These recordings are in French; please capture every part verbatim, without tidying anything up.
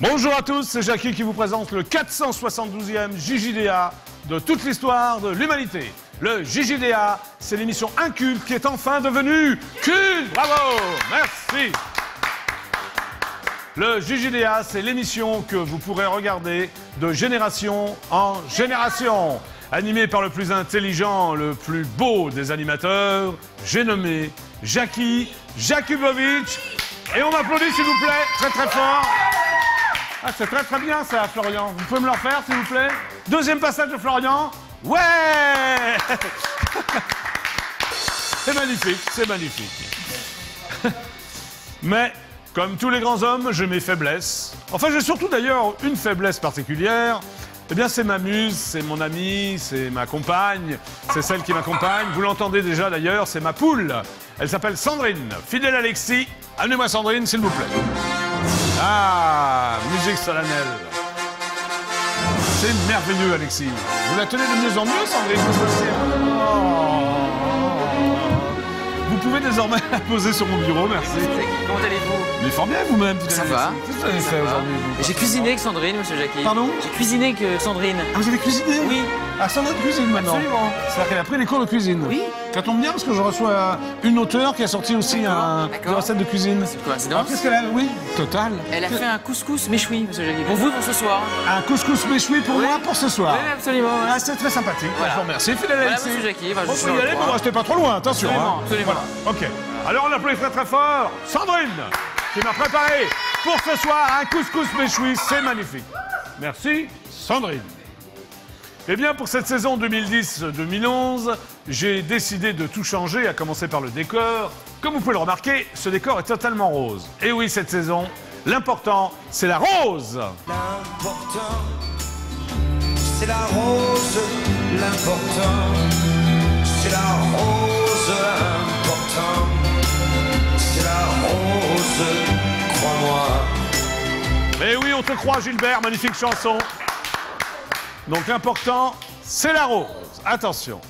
Bonjour à tous, c'est Jacky qui vous présente le quatre cent soixante-douzième J J D A de toute l'histoire de l'humanité. Le J J D A, c'est l'émission inculte qui est enfin devenue culte. Bravo, merci. Le J J D A, c'est l'émission que vous pourrez regarder de génération en génération. Animée par le plus intelligent, le plus beau des animateurs, j'ai nommé Jackie Jakubovic. Et on m'applaudit s'il vous plaît, très très fort. Ah, c'est très très bien ça, Florian. Vous pouvez me le refaire, s'il vous plaît? Deuxième passage de Florian. Ouais. C'est magnifique, c'est magnifique. Mais, comme tous les grands hommes, j'ai mes faiblesses. Enfin, j'ai surtout d'ailleurs une faiblesse particulière. Eh bien, c'est ma muse, c'est mon amie, c'est ma compagne. C'est celle qui m'accompagne. Vous l'entendez déjà d'ailleurs, c'est ma poule. Elle s'appelle Sandrine. Fidèle Alexis. Amenez-moi Sandrine, s'il vous plaît. Ah, musique solennelle. C'est merveilleux, Alexis. Vous la tenez de mieux en mieux, Sandrine. Oh. Vous pouvez désormais la poser sur mon bureau, merci. Comment allez-vous? Mais fort bien, vous-même. Ça va. Qu'est-ce que vous avez fait aujourd'hui? J'ai cuisiné avec Sandrine, monsieur Jacky. Pardon? J'ai cuisiné avec Sandrine. Ah, vous avez cuisiné? Oui. Ah, Sandrine cuisine maintenant? Absolument. C'est-à-dire qu'elle a pris les cours de cuisine? Oui. Ça tombe bien parce que je reçois une auteure qui a sorti aussi un, une recette de cuisine. C'est quoi? C'est Qu'est-ce qu'elle a? Oui, total. Elle a fait un couscous méchoui, monsieur Jacky. Pour vous, pour ce soir. Un couscous méchoui pour oui. moi, pour ce soir. Oui, absolument. Oui. Ah, c'est très sympathique. Voilà. Je vous remercie. Fidèle voilà, monsieur Jacky. Enfin, on peut y aller, mais ne restez pas trop loin, attention. Absolument. Hein. Absolument. Voilà. Ok. Alors, on applaudit très très fort Sandrine, qui m'a préparé pour ce soir un couscous méchoui. C'est magnifique. Merci, Sandrine. Eh bien, pour cette saison deux mille dix deux mille onze, j'ai décidé de tout changer, à commencer par le décor. Comme vous pouvez le remarquer, ce décor est totalement rose. Et oui, cette saison, l'important, c'est la rose. L'important, c'est la rose. L'important, c'est la rose. L'important, c'est la rose. Crois-moi. Eh oui, on te croit, Gilbert. Magnifique chanson. Donc l'important, c'est la rose. Attention.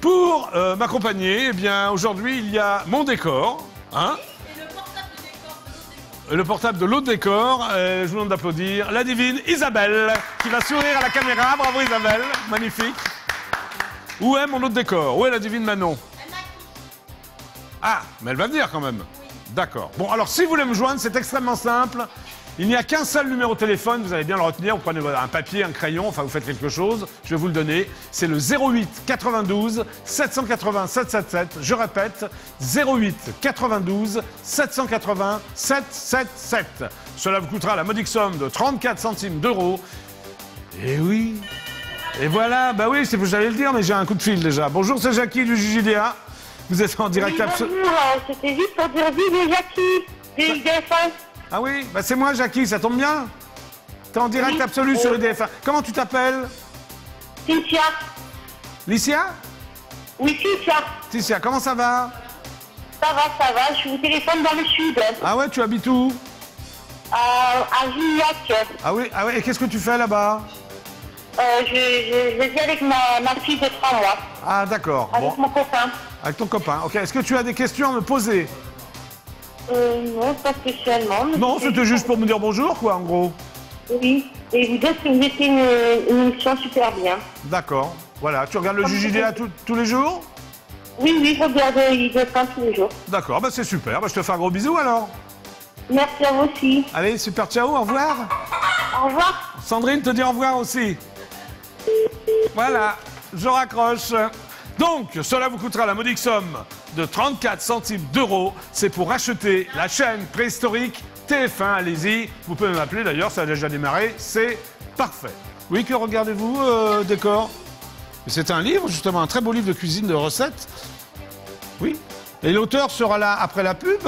Pour euh, m'accompagner, eh bien aujourd'hui, il y a mon décor. Hein, et le portable du décor de l'autre décor. Le portable de l'autre décor. Euh, je vous demande d'applaudir la divine Isabelle, qui va sourire à la caméra. Bravo Isabelle, magnifique. Où est mon autre décor? Où est la divine Manon? Elle m'a dit. Ah, mais elle va venir quand même. Oui. D'accord. Bon, alors si vous voulez me joindre, c'est extrêmement simple. Il n'y a qu'un seul numéro de téléphone, vous allez bien le retenir, vous prenez un papier, un crayon, enfin vous faites quelque chose, je vais vous le donner. C'est le zéro huit quatre-vingt-douze sept cent quatre-vingts sept cent soixante-dix-sept, je répète, zéro huit quatre-vingt-douze sept cent quatre-vingts sept cent soixante-dix-sept. Cela vous coûtera la modique somme de trente-quatre centimes d'euros. Et oui, et voilà, bah oui, c'est j'allais le dire, mais j'ai un coup de fil déjà. Bonjour, c'est Jacky du J J D A, vous êtes en direct absolu. C'était juste pour dire vive Jacky, du I D F un. Ah oui, bah c'est moi, Jacky, ça tombe bien. T'es en direct oui. absolu oui. sur I D F un. Comment tu t'appelles? Licia. Licia? Oui, Licia. Licia, comment ça va? Ça va, ça va. Je vous téléphone dans le sud. Ah ouais, tu habites où? euh, À Gignac. Ah oui, ah oui. Et qu'est-ce que tu fais là-bas? euh, Je, je, je vis avec ma, ma fille de trois mois. Ah d'accord. Avec bon. mon copain. Avec ton copain. Ok. Est-ce que tu as des questions à me poser? Euh, non, pas spécialement. Non, c'était juste pour me dire bonjour, quoi, en gros. Oui, et vous dites que vous mettez une, une émission super bien. D'accord, voilà. Tu regardes le J J D A tout, tous les jours? Oui, oui, je regarde le J J D A tous les jours. D'accord, bah c'est super. Bah, je te fais un gros bisou, alors. Merci à vous aussi. Allez, super, ciao, au revoir. Au revoir. Sandrine te dit au revoir aussi. Voilà, je raccroche. Donc, cela vous coûtera la modique somme de trente-quatre centimes d'euros. C'est pour acheter la chaîne préhistorique T F un. Allez-y, vous pouvez m'appeler d'ailleurs, ça a déjà démarré. C'est parfait. Oui, que regardez-vous, euh, décor? C'est un livre, justement, un très beau livre de cuisine, de recettes. Oui. Et l'auteur sera là après la pub.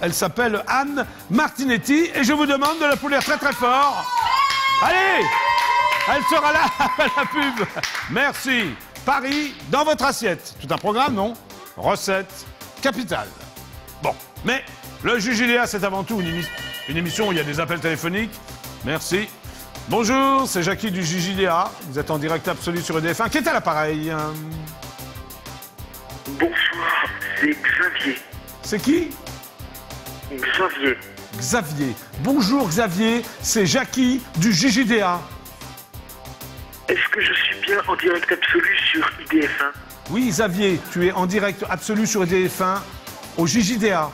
Elle s'appelle Anne Martinetti. Et je vous demande de la l'applaudir très très fort. Allez, elle sera là après la pub. Merci. Paris dans votre assiette. Tout un programme, non? Recette capitale. Bon, mais le J J D A, c'est avant tout une, émi une émission où il y a des appels téléphoniques. Merci. Bonjour, c'est Jacky du J J D A. Vous êtes en direct absolu sur E D F un. Qui est à l'appareil? Bonjour, c'est Xavier. C'est qui? Xavier. Xavier. Bonjour Xavier, c'est Jacky du J J D A. Est-ce que je suis bien en direct absolu sur I D F un? Oui Xavier, tu es en direct absolu sur I D F un au J J D A.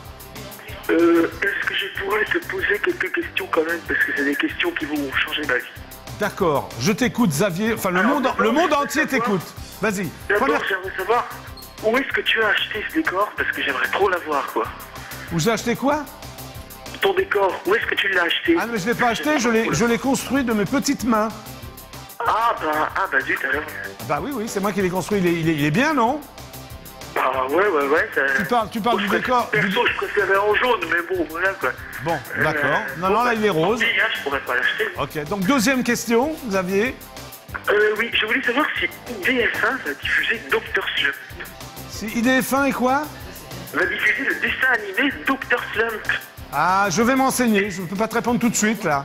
Euh, Est-ce que je pourrais te poser quelques questions quand même? Parce que c'est des questions qui vont changer ma vie. D'accord, je t'écoute Xavier, enfin le Alors, monde, le monde entier t'écoute. Vas-y. D'abord, Première... j'aimerais savoir où est-ce que tu as acheté ce décor, parce que j'aimerais trop l'avoir quoi. Où j'ai acheté quoi? Ton décor, où est-ce que tu l'as acheté? Ah mais je ne l'ai pas acheté, je l'ai construit de mes petites mains. Ah bah, ah bah zut alors. Bah oui, oui, c'est moi qui l'ai construit, il est, il, est, il est bien non? Ah ouais, ouais, ouais. Ça... Tu parles, tu parles bon, du décor. Perso, du... je préférais en jaune, mais bon, voilà quoi. Bon, d'accord. Euh, non, bon, non, là, il est rose. Hein, je pourrais pas l'acheter. Ok, donc deuxième question, Xavier. Euh, oui, je voulais savoir si I D F un va diffuser Dr Slump. Si I D F un est quoi? Va diffuser le dessin animé Dr Slump. Ah, je vais m'enseigner, je ne peux pas te répondre tout de suite, là.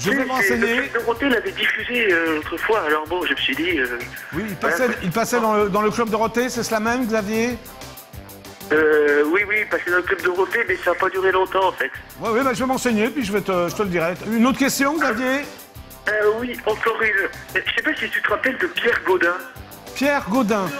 Je vais m'enseigner. Le Club Dorothée l'avait diffusé euh, autrefois, alors bon, je me suis dit... Euh, oui, il passait, voilà. Il passait dans, le, dans le Club Dorothée, c'est cela même, Xavier? euh, Oui, oui, il passait dans le Club Dorothée, mais ça n'a pas duré longtemps, en fait. Oui, oui, bah, je vais m'enseigner, puis je, vais te, je te le dirai. Une autre question, Xavier? euh, euh, Oui, encore une. Je ne sais pas si tu te rappelles de Pierre Godin. Pierre Godin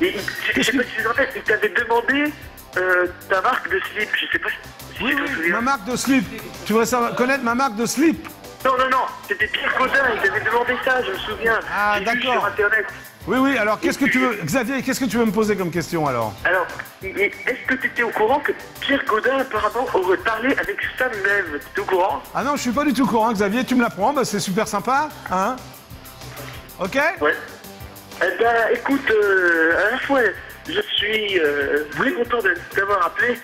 et, Je ne sais pas si tu te rappelles, il t'avait demandé euh, ta marque de slip, je ne sais pas si... Oui, oui, ma marque de slip. Tu voudrais savoir, connaître ma marque de slip? Non, non, non, c'était Pierre Godin, il t'avait demandé ça, je me souviens. Ah, d'accord. Sur Internet. Oui, oui, alors qu'est-ce que tu veux, Xavier, qu'est-ce que tu veux me poser comme question alors? Alors, est-ce que tu étais au courant que Pierre Godin apparemment aurait parlé avec sa même? Tu es au courant? Ah non, je suis pas du tout au courant, Xavier, tu me l'apprends, bah, c'est super sympa, hein? Ok? Ouais. Eh ben, écoute, euh, à la fois, je suis euh, très content de t'avoir appelé.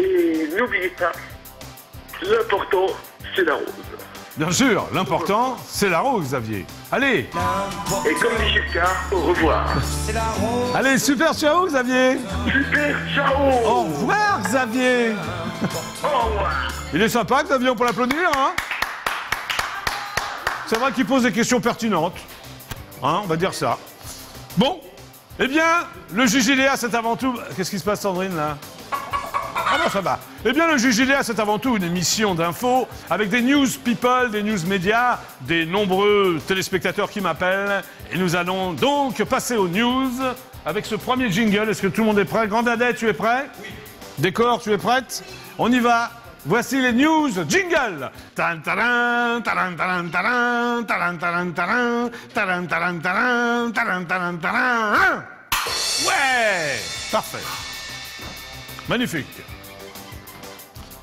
Et n'oubliez pas, l'important, c'est la rose. Bien sûr, l'important, c'est la rose, Xavier. Allez. Et comme dit Jusqu'à, au revoir. La rose. Allez, super ciao, Xavier. Super ciao. Au revoir, Xavier. Au revoir. Il est sympa, Xavier, on peut l'applaudir, hein? C'est vrai qu'il pose des questions pertinentes. Hein, on va dire ça. Bon, eh bien, le J J D A, c'est avant tout... Qu'est-ce qui se passe, Sandrine, là? Ah non, ça va. Eh bien, le J J D A, c'est avant tout une émission d'infos avec des news people, des news médias, des nombreux téléspectateurs qui m'appellent. Et nous allons donc passer aux news avec ce premier jingle. Est-ce que tout le monde est prêt? Grandadet, tu es prêt? Oui. Décor, tu es prête? On y va. Voici les news jingle. Ouais! Parfait. Magnifique.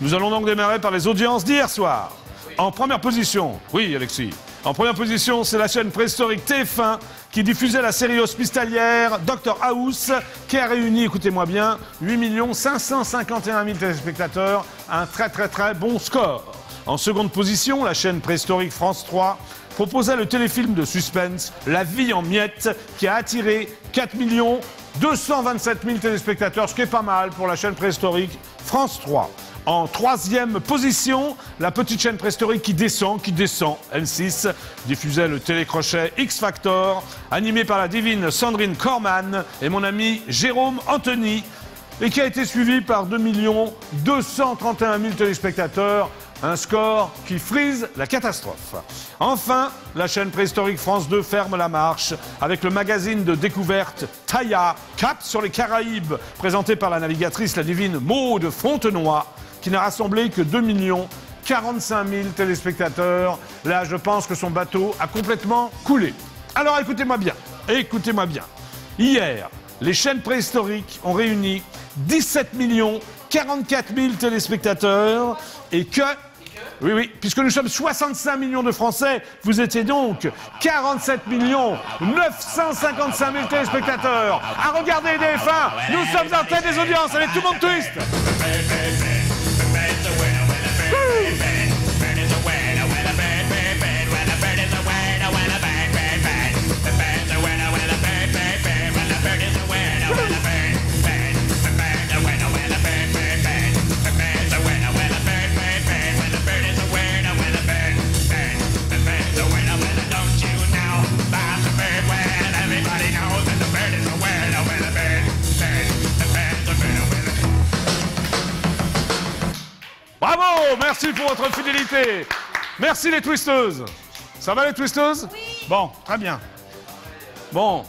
Nous allons donc démarrer par les audiences d'hier soir. En première position, oui Alexis, en première position, c'est la chaîne préhistorique T F un qui diffusait la série hospitalière Dr House qui a réuni, écoutez-moi bien, huit millions cinq cent cinquante et un mille téléspectateurs, un très très très bon score. En seconde position, la chaîne préhistorique France trois proposait le téléfilm de suspense La vie en miettes qui a attiré quatre millions deux cent vingt-sept mille téléspectateurs, ce qui est pas mal pour la chaîne préhistorique France trois. En troisième position, la petite chaîne préhistorique qui descend, qui descend, M six, diffusait le télécrochet X-Factor, animé par la divine Sandrine Corman et mon ami Jérôme Anthony, et qui a été suivi par deux millions deux cent trente et un mille téléspectateurs, un score qui frise la catastrophe. Enfin, la chaîne préhistorique France deux ferme la marche avec le magazine de découverte Taya quatre sur les Caraïbes, présenté par la navigatrice, la divine Maud Frontenoy, qui n'a rassemblé que deux millions quarante-cinq mille téléspectateurs. Là, je pense que son bateau a complètement coulé. Alors, écoutez-moi bien, écoutez-moi bien. Hier, les chaînes préhistoriques ont réuni dix-sept millions quarante-quatre mille téléspectateurs et que... Oui, oui, puisque nous sommes soixante-cinq millions de Français, vous étiez donc quarante-sept millions neuf cent cinquante-cinq mille téléspectateurs. À regarder D F un, nous sommes en tête des audiences. Allez, tout le monde twist. Bravo, merci pour votre fidélité. Merci les twisteuses. Ça va les twisteuses? Oui. Bon, très bien. Bon.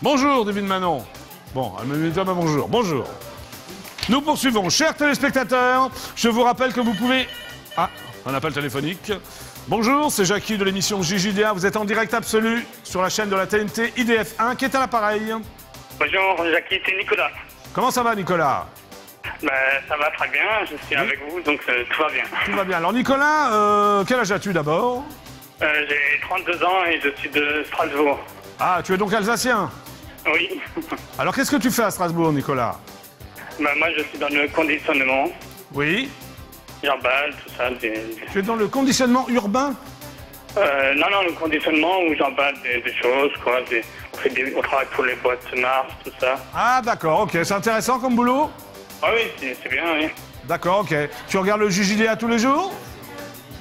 Bonjour, Divine Manon. Bon, elle me dit pas bonjour. Bonjour. Nous poursuivons. Chers téléspectateurs, je vous rappelle que vous pouvez... Ah, un appel téléphonique. Bonjour, c'est Jacky de l'émission J J D A. Vous êtes en direct absolu sur la chaîne de la T N T I D F un qui est à l'appareil. Bonjour Jacky, c'est Nicolas. Comment ça va Nicolas? Ben, ça va très bien, je suis oui. avec vous, donc euh, tout va bien. Tout va bien. Alors Nicolas, euh, quel âge as-tu d'abord? euh, J'ai trente-deux ans et je suis de Strasbourg. Ah, tu es donc alsacien? Oui. Alors qu'est-ce que tu fais à Strasbourg Nicolas? Ben, moi je suis dans le conditionnement. Oui. J'emballe, tout ça. Des... Tu es dans le conditionnement urbain? euh, Non, non, le conditionnement où j'emballe des, des choses, quoi. Des, on, fait des, on travaille pour les boîtes Mars, tout ça. Ah d'accord, ok. C'est intéressant comme boulot? Ah oui, c'est bien, oui. D'accord, ok. Tu regardes le J J D A tous les jours?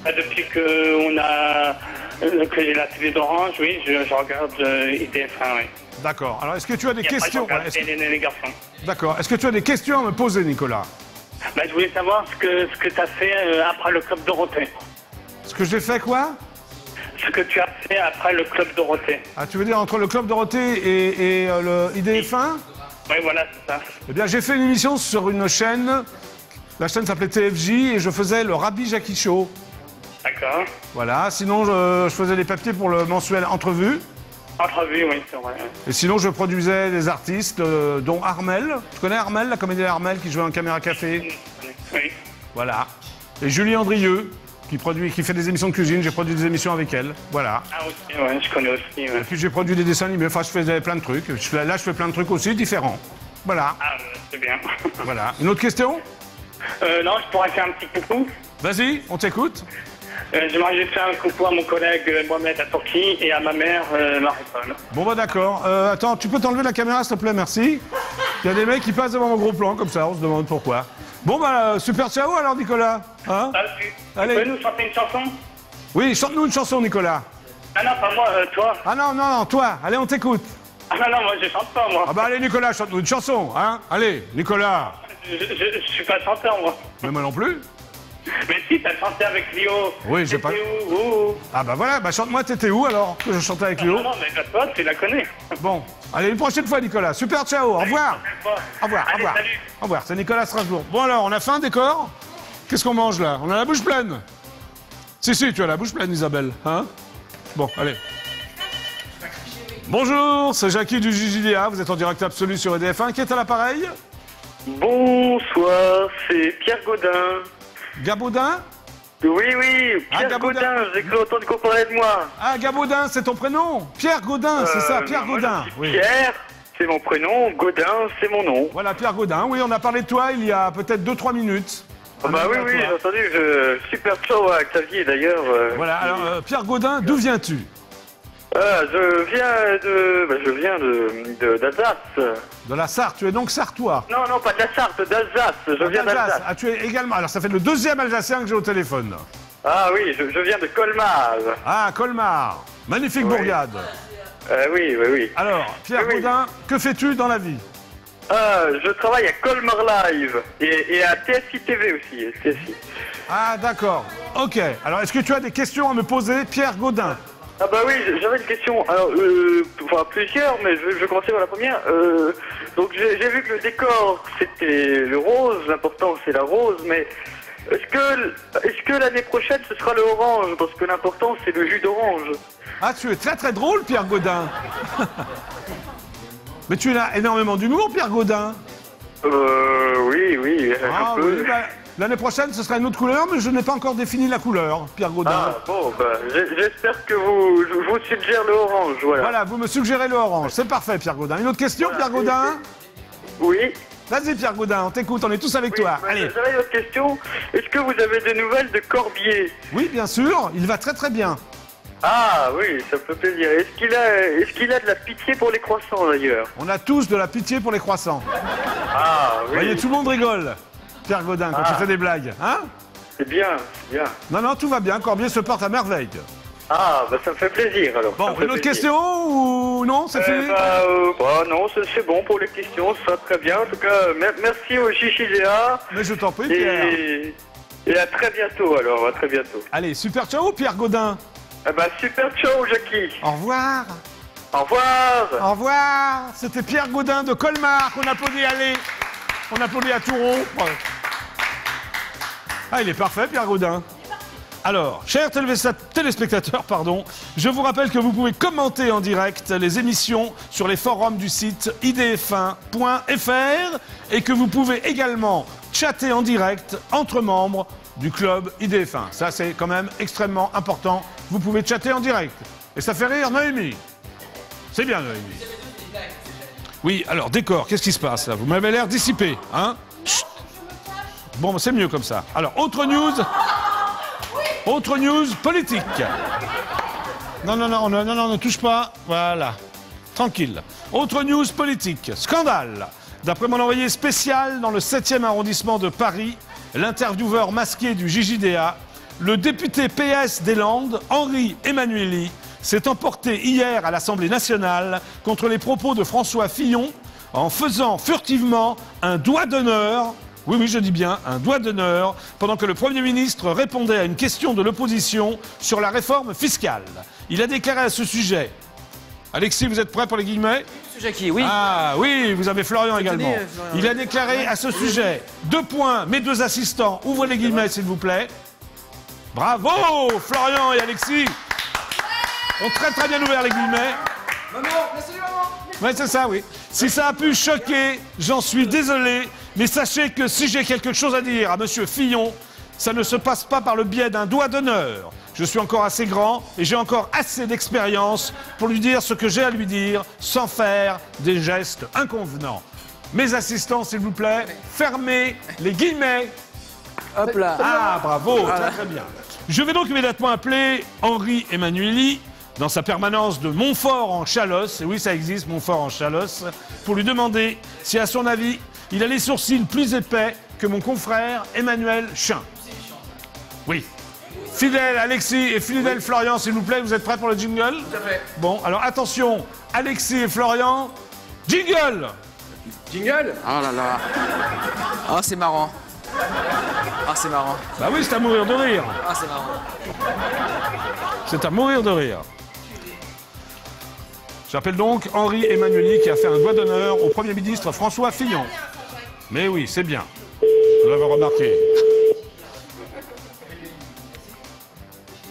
ah, Depuis que on a que j'ai la télé d'Orange, oui, je, je regarde euh, I D F un, oui. D'accord. Alors, est-ce que tu as des questions? D'accord. Est-ce que tu as des questions à me poser, Nicolas? Bah, je voulais savoir ce que, ce que tu as fait euh, après le Club Dorothée. Ce que j'ai fait quoi? Ce que tu as fait après le Club Dorothée. Ah, tu veux dire entre le Club Dorothée et, et euh, le I D F un? Oui, voilà, c'est ça. Eh bien, j'ai fait une émission sur une chaîne. La chaîne s'appelait T F J et je faisais le Rabbi Jacky Show. D'accord. Voilà, sinon je, je faisais des papiers pour le mensuel Entrevue. Entrevue, oui, c'est vrai. Et sinon, je produisais des artistes, euh, dont Armel. Tu connais Armel, la comédienne Armel qui jouait en Caméra Café? Oui. Voilà. Et Julie Andrieux, qui, produit, qui fait des émissions de cuisine. J'ai produit des émissions avec elle. Voilà. Ah, ok, ouais, je connais aussi. Ouais. Et puis, j'ai produit des dessins animés. Enfin, je faisais plein de trucs. Je, là, je fais plein de trucs aussi différents. Voilà. Ah, c'est bien. Voilà. Une autre question? euh, Non, je pourrais faire un petit coucou. Vas-y, on t'écoute. Euh, J'aimerais juste faire un coucou à mon collègue euh, Mohamed Atourki et à ma mère euh, Marie-Paul. Bon bah d'accord. Euh, attends, tu peux t'enlever la caméra s'il te plaît, merci. Il y a des mecs qui passent devant mon gros plan comme ça, on se demande pourquoi. Bon bah super ciao alors Nicolas. Hein? Salut. Allez. Tu peux nous chanter une chanson? Oui, chante-nous une chanson Nicolas. Ah non, pas moi, euh, toi. Ah non, non, non, toi. Allez, on t'écoute. Ah non, non, moi je chante pas moi. Ah bah allez Nicolas, chante-nous une chanson, hein? Allez, Nicolas. Je, je, je suis pas chanteur moi. Mais moi non plus. Mais si, t'as chanté avec Léo. Oui, j'ai pas... Où, où, où. Ah bah voilà, bah chante-moi T'étais où alors que je chantais avec Léo. Non, non, mais toi, tu la connais. Bon, allez, une prochaine fois, Nicolas. Super, ciao, allez, au revoir. Au revoir, allez, au revoir. Salut. Au revoir, c'est Nicolas Strasbourg. Bon alors, on a faim, décor. Qu'est-ce qu'on mange là? On a la bouche pleine. Si, si, tu as la bouche pleine, Isabelle. Hein? Bon, allez. Bonjour, c'est Jacky du J J D A. Vous êtes en direct absolu sur E D F un. Qui est à l'appareil? Bonsoir, c'est Pierre Godin. Gabaudin? Oui, oui, Pierre ah, Godin, j'ai cru autant de comparer de moi. Ah, Gabaudin, c'est ton prénom? Pierre Godin, euh, c'est ça, Pierre non, Godin. Oui. Pierre, c'est mon prénom, Godin, c'est mon nom. Voilà, Pierre Godin, oui, on a parlé de toi il y a peut-être deux trois minutes. Ah bah oui, oui, j'ai entendu, je... super chaud à Xavier d'ailleurs. Euh... Voilà, alors euh, Pierre Godin, d'où viens-tu? euh, Je viens de... Bah, je viens de d'Alsace. De la Sarthe, tu es donc sartois? Non, non, pas de la Sarthe, d'Alsace, je viens d'Alsace. Ah, tu es également... Alors, ça fait le deuxième Alsacien que j'ai au téléphone. Ah oui, je, je viens de Colmar. Ah, Colmar, magnifique oui. bourgade. Euh, oui, oui, oui. Alors, Pierre oui, Godin, oui. que fais-tu dans la vie? euh, Je travaille à Colmar Live et, et à T S I T V aussi, T S I. Ah, d'accord, ok. Alors, est-ce que tu as des questions à me poser, Pierre Godin? Ah bah oui, j'avais une question, alors, euh, enfin plusieurs, mais je vais commencer par la première. Euh, donc j'ai vu que le décor c'était le rose, l'important c'est la rose, mais est-ce que, est-ce que l'année prochaine ce sera le orange? Parce que l'important c'est le jus d'orange. Ah tu es très très drôle Pierre Godin. Mais tu as énormément d'humour Pierre Godin. Euh oui, oui, ah, un peu. Oui, bah... L'année prochaine, ce sera une autre couleur, mais je n'ai pas encore défini la couleur, Pierre Godin. Ah, bon, bah, j'espère que vous, je vous suggère le orange, voilà. Voilà, vous me suggérez le orange, c'est parfait, Pierre Godin. Une autre question, voilà, Pierre Godin? Oui. Vas-y, Pierre Godin, on t'écoute, on est tous avec oui, toi. Bah, allez. J'avais une autre question. Est-ce que vous avez des nouvelles de Corbier? Oui, bien sûr, il va très très bien. Ah, oui, ça me fait plaisir. Est-ce qu'il a, est-ce qu'il a de la pitié pour les croissants, d'ailleurs? On a tous de la pitié pour les croissants. Ah, oui. Vous voyez, tout le monde rigole. Pierre Godin, quand ah. tu fais des blagues, hein? C'est bien, c'est bien. Non, non, tout va bien, Corbier se porte à merveille. Ah, bah ça me fait plaisir, alors. Bon, une autre plaisir. question ou non, c'est euh, fini? Bah, euh, bah non, c'est bon pour les questions, ça va très bien. En tout cas, merci au J J D A. Mais je t'en prie, et... Pierre. Et à très bientôt alors, à très bientôt. Allez, super ciao Pierre Godin. Eh ben super ciao Jacky. Au revoir. Au revoir. Au revoir. C'était Pierre Godin de Colmar, qu'on applaudit, allez. On applaudit à tout rompre. Ah, il est parfait Pierre Godin. Alors, chers téléspectateurs, pardon, je vous rappelle que vous pouvez commenter en direct les émissions sur les forums du site I D F un point F R et que vous pouvez également chatter en direct entre membres du club I D F un. Ça, c'est quand même extrêmement important. Vous pouvez chatter en direct. Et ça fait rire Noémie. C'est bien, Noémie. Oui, alors, décor, qu'est-ce qui se passe là? Vous m'avez l'air dissipé, hein? Chut. Bon, c'est mieux comme ça. Alors, autre news... Autre news politique. Non, non, non, non, non, non, ne touche pas. Voilà. Tranquille. Autre news politique. Scandale. D'après mon envoyé spécial dans le septième arrondissement de Paris, l'intervieweur masqué du J J D A, le député P S des Landes, Henri Emmanuelli, s'est emporté hier à l'Assemblée nationale contre les propos de François Fillon en faisant furtivement un doigt d'honneur. Oui, oui, je dis bien, un doigt d'honneur, pendant que le Premier ministre répondait à une question de l'opposition sur la réforme fiscale. Il a déclaré à ce sujet... Alexis, vous êtes prêt pour les guillemets? Jackie, oui. Ah, oui, vous avez Florian également. Il a déclaré à ce sujet... Deux points, mes deux assistants, ouvrez les guillemets, s'il vous plaît. Bravo, Florian et Alexis. On très, très bien ouvert les guillemets. Oui, c'est ça, oui. Si ça a pu choquer, j'en suis désolé. Mais sachez que si j'ai quelque chose à dire à M. Fillon, ça ne se passe pas par le biais d'un doigt d'honneur. Je suis encore assez grand et j'ai encore assez d'expérience pour lui dire ce que j'ai à lui dire sans faire des gestes inconvenants. Mes assistants, s'il vous plaît, fermez les guillemets. Hop là. Ah, bravo, voilà. Très bien. Je vais donc immédiatement appeler Henri Emmanuelli dans sa permanence de Montfort-en-Chalosse, et oui, ça existe, Montfort-en-Chalosse, pour lui demander si, à son avis, il a les sourcils plus épais que mon confrère Emmanuel Chin. Oui. Fidèle Alexis et fidèle oui. Florian, s'il vous plaît, vous êtes prêts pour le jingle? Tout à fait. Bon, alors attention, Alexis et Florian, jingle. Jingle? Oh là là. Oh, c'est marrant. Ah, c'est marrant. Bah oui, c'est à mourir de rire. Ah, c'est marrant. C'est à mourir de rire. J'appelle donc Henri Emmanuelli qui a fait un doigt d'honneur au Premier ministre François Fillon. Mais oui, c'est bien. Vous l'avez remarqué.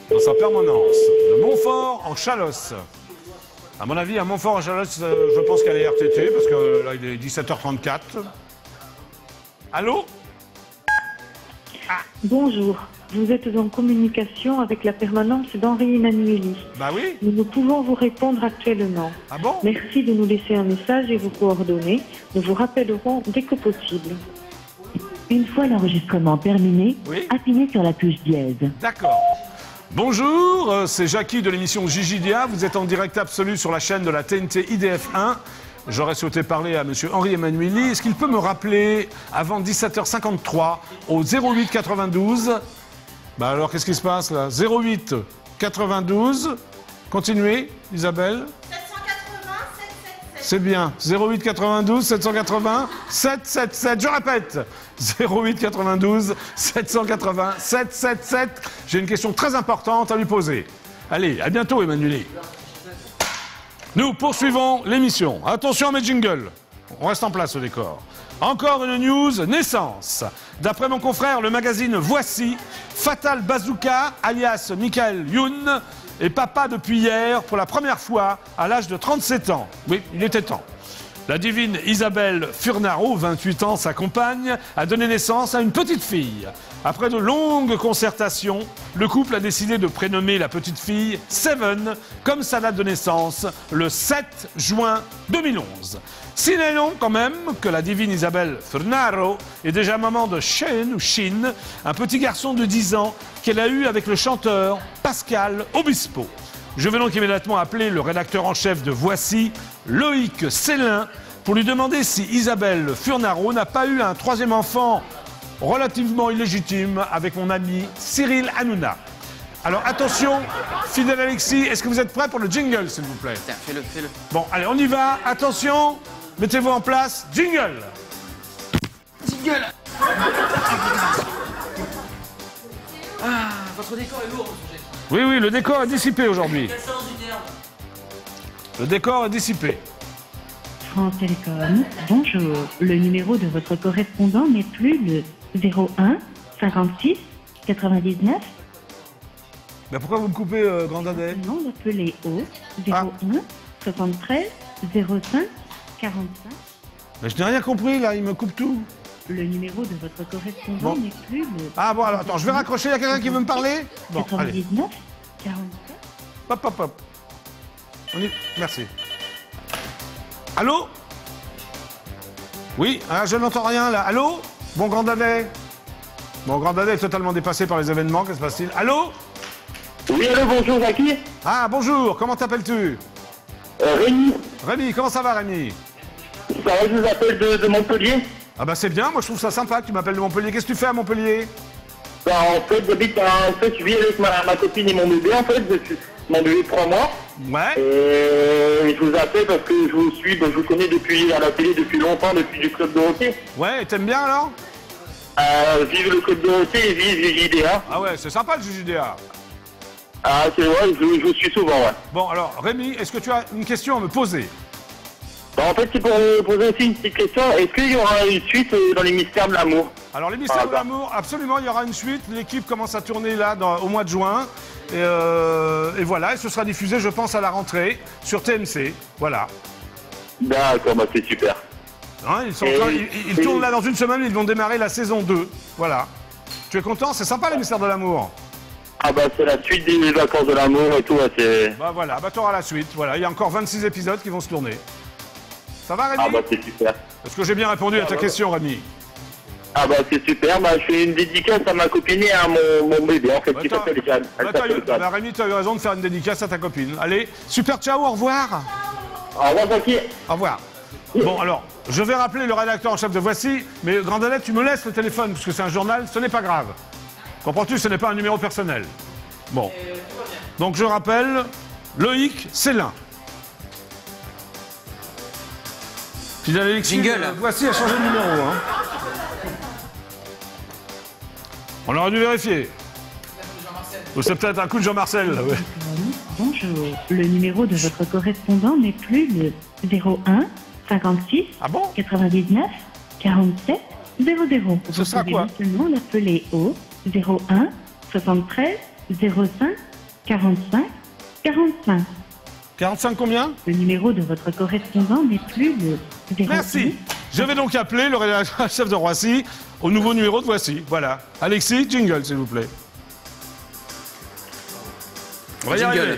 Dans sa permanence, de Montfort-en-Chalosse. À mon avis, à Montfort-en-Chalosse, je pense qu'elle est R T T, parce que là, il est dix-sept heures trente-quatre. Allô? Ah. Bonjour. Vous êtes en communication avec la permanence d'Henri Emmanuelli. Bah oui. Nous ne pouvons vous répondre actuellement. Ah bon? Merci de nous laisser un message et vos coordonnées. Nous vous rappellerons dès que possible. Une fois l'enregistrement terminé, oui, appuyez sur la touche dièse. D'accord. Bonjour, c'est Jacky de l'émission J J D A. Vous êtes en direct absolu sur la chaîne de la T N T I D F un. J'aurais souhaité parler à M. Henri Emmanuelli. Est-ce qu'il peut me rappeler avant dix-sept heures cinquante-trois au zéro huit quatre-vingt-douze? Bah alors, qu'est-ce qui se passe là? Zéro huit quatre-vingt-douze, continuez, Isabelle. sept cent quatre-vingts sept cent soixante-dix-sept. C'est bien, zéro huit quatre-vingt-douze sept cent quatre-vingts sept cent soixante-dix-sept, je répète, zéro huit quatre-vingt-douze sept cent quatre-vingts sept cent soixante-dix-sept. J'ai une question très importante à lui poser. Allez, à bientôt, Emmanuel. Nous poursuivons l'émission. Attention à mes jingles. On reste en place au décor. Encore une news naissance. D'après mon confrère, le magazine Voici, Fatal Bazooka, alias Michael Youn, est papa depuis hier pour la première fois à l'âge de trente-sept ans. Oui, il était temps. La divine Isabelle Funaro, vingt-huit ans, sa compagne, a donné naissance à une petite fille. Après de longues concertations, le couple a décidé de prénommer la petite fille Seven, comme sa date de naissance, le sept juin deux mille onze. Signalons quand même que la divine Isabelle Funaro est déjà maman de Shane ou Shin, un petit garçon de dix ans qu'elle a eu avec le chanteur Pascal Obispo. Je vais donc immédiatement appeler le rédacteur en chef de Voici, Loïc Sélin, pour lui demander si Isabelle Funaro n'a pas eu un troisième enfant relativement illégitime avec mon ami Cyril Hanouna. Alors attention, fidèle Alexis, est-ce que vous êtes prêts pour le jingle, s'il vous plaît? Fais-le, fais-le. Bon, allez, on y va, attention, mettez-vous en place, jingle. Jingle. Votre décor est lourd, sujet. Oui, oui, le décor est dissipé aujourd'hui. Le décor est dissipé. France Télécom, bonjour. Le numéro de votre correspondant n'est plus le zéro un cinquante-six quatre-vingt-dix-neuf. Ben pourquoi vous me coupez, euh, Grandadet? Non, l'appelez au zéro un soixante-treize zéro cinq quarante-cinq. Mais je n'ai rien compris, là, il me coupe tout. Le numéro de votre correspondant bon. n'est plus le... Ah bon, alors, attends, je vais raccrocher, il y a quelqu'un qui veut me parler. Bon, quatre-vingt-dix-neuf quarante-sept. Hop, hop, hop. On y... Merci. Allô? Oui, hein, je n'entends rien, là. Allô? Bon, Grandadet. Bon, Grandadet est totalement dépassé par les événements, qu'est-ce qui se passe-t-il? Allô? Oui, allô, bonjour, Jacky. Ah, bonjour, comment t'appelles-tu? euh, Rémi. Rémi, comment ça va, Rémi? Ça va, je vous appelle de, de Montpellier. Ah bah c'est bien, moi je trouve ça sympa que tu m'appelles de Montpellier. Qu'est-ce que tu fais à Montpellier? Bah en fait, j'habite, en fait, je vis avec ma, ma copine et mon bébé, en fait, je, mon bébé de trois mois. Ouais. Et je vous appelle parce que je vous suis, bah, je vous connais depuis, à la télé depuis longtemps, depuis du Club Dorothée. Ouais, et t'aimes bien alors? euh, Vive le Club Dorothée et vive le J J D A. Ah ouais, c'est sympa le J J D A. Ah, c'est vrai, ouais, je, je vous suis souvent, ouais. Bon, alors, Rémi, est-ce que tu as une question à me poser? Bah, en fait, c'est pour vous poser aussi une petite question. Est-ce qu'il y aura une suite dans Les mystères de l'amour? Alors, Les mystères ah, de l'amour, absolument, il y aura une suite. L'équipe commence à tourner, là, dans, au mois de juin. Et, euh, et voilà, et ce sera diffusé, je pense, à la rentrée, sur T M C. Voilà. D'accord, bah, c'est super. Hein, ils sont et, encore, ils, ils tournent, là, dans une semaine, ils vont démarrer la saison deux. Voilà. Tu es content? C'est sympa, Les mystères de l'amour? Ah bah c'est la suite des vacances de l'amour et tout, ouais, c'est... Bah voilà, bah t'auras la suite, voilà, il y a encore vingt-six épisodes qui vont se tourner. Ça va, Rémi? Ah bah c'est super. Est-ce que j'ai bien répondu ah à ta bah... question, Rémi? Ah bah c'est super, bah je fais une dédicace à ma copine et à mon, mon bébé, en fait, bah, qui s'appelle Jeanne. Bah, bah, bah Rémi, t'as eu raison de faire une dédicace à ta copine. Allez, super, ciao, au revoir. Au revoir, Jacky. Au revoir. Bon alors, je vais rappeler le rédacteur en chef de Voici, mais Grandalet, tu me laisses le téléphone, parce que c'est un journal, ce n'est pas grave. Comprends-tu, ce n'est pas un numéro personnel. Bon. Donc je rappelle, Loïc Sélin. Fidèle Alexis, Jingle. Voici a changé de numéro. Hein. On aurait dû vérifier. Ou c'est peut-être un coup de Jean-Marcel. Ouais. Bonjour. Le numéro de votre correspondant n'est plus le zéro un cinquante-six ah bon quatre-vingt-dix-neuf quarante-sept zéro zéro. Ce sera quoi? Maintenant l'appeler au zéro un soixante-treize zéro cinq quarante-cinq quarante-cinq. quarante-cinq combien? Le numéro de votre correspondant n'est plus le zéro cinq. Merci. Je vais donc appeler le rédacteur chef de Voici au nouveau numéro de Voici. Voilà. Alexis, jingle s'il vous plaît. On va y arriver.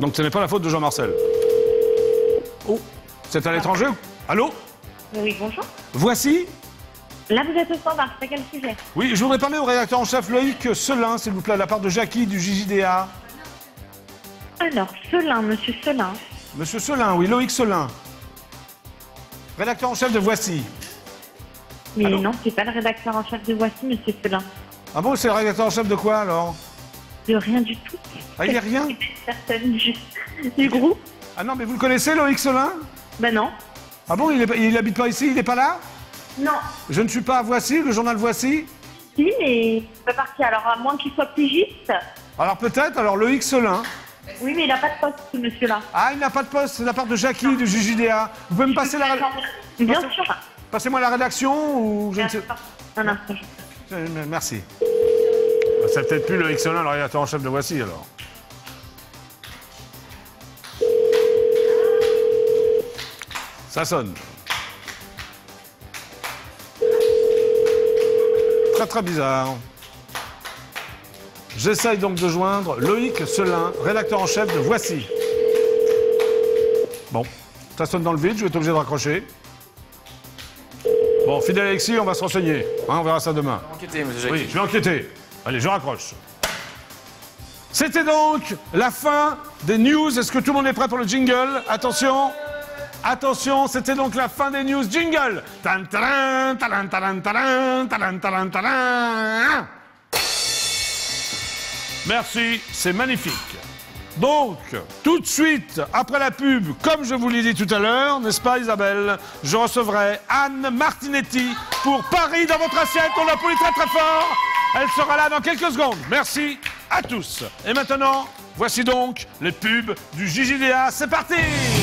Donc ce n'est pas la faute de Jean-Marcel. Oh, c'est à l'étranger? Allô? Oui, bonjour. Voici. Là, vous êtes au standard, c'est quel sujet? Oui, je voudrais parler au rédacteur en chef Loïc Sélin, s'il vous plaît, à la part de Jacky du J J D A. Alors, Sélin, monsieur Sélin. Monsieur Sélin, oui, Loïc Sélin. Rédacteur en chef de Voici. Mais Allô non, c'est pas le rédacteur en chef de Voici, monsieur Sélin. Ah bon, c'est le rédacteur en chef de quoi alors? De rien du tout. Ah, il est rien? Personne du, du groupe. Ah non, mais vous le connaissez, Loïc Sélin? Ben non. Ah bon, il, est, il habite pas ici, il n'est pas là? Non. Je ne suis pas à Voici, le journal Voici? Si, mais il peut partir, alors à moins qu'il soit pigiste. Alors peut-être, alors Loïc Sélin. Oui, mais il n'a pas de poste, ce monsieur-là. Ah, il n'a pas de poste, c'est de la part de Jacky du J J D A. Vous pouvez me passer la rédaction? Bien Passez... sûr. Passez-moi la rédaction ou je ne sais pas. Un instant. Merci. C'est peut-être plus Loïc Sélin, le rédacteur en chef de Voici, alors. Ça sonne. Très très bizarre. J'essaye donc de joindre Loïc Sélin, rédacteur en chef de Voici. Bon, ça sonne dans le vide, je vais être obligé de raccrocher. Bon, fidèle Alexis, on va se renseigner. Hein, on verra ça demain. Je vais enquêter, monsieur Jacques. Oui, je vais enquêter. Allez, je raccroche. C'était donc la fin des news. Est-ce que tout le monde est prêt pour le jingle? Attention. Attention, c'était donc la fin des news. Jingle. Merci, c'est magnifique. Donc, tout de suite, après la pub, comme je vous l'ai dit tout à l'heure, n'est-ce pas Isabelle, je recevrai Anne Martinetti pour Paris dans votre assiette. On l'applaudit très très fort. Elle sera là dans quelques secondes. Merci à tous. Et maintenant, voici donc les pubs du J J D A. C'est parti.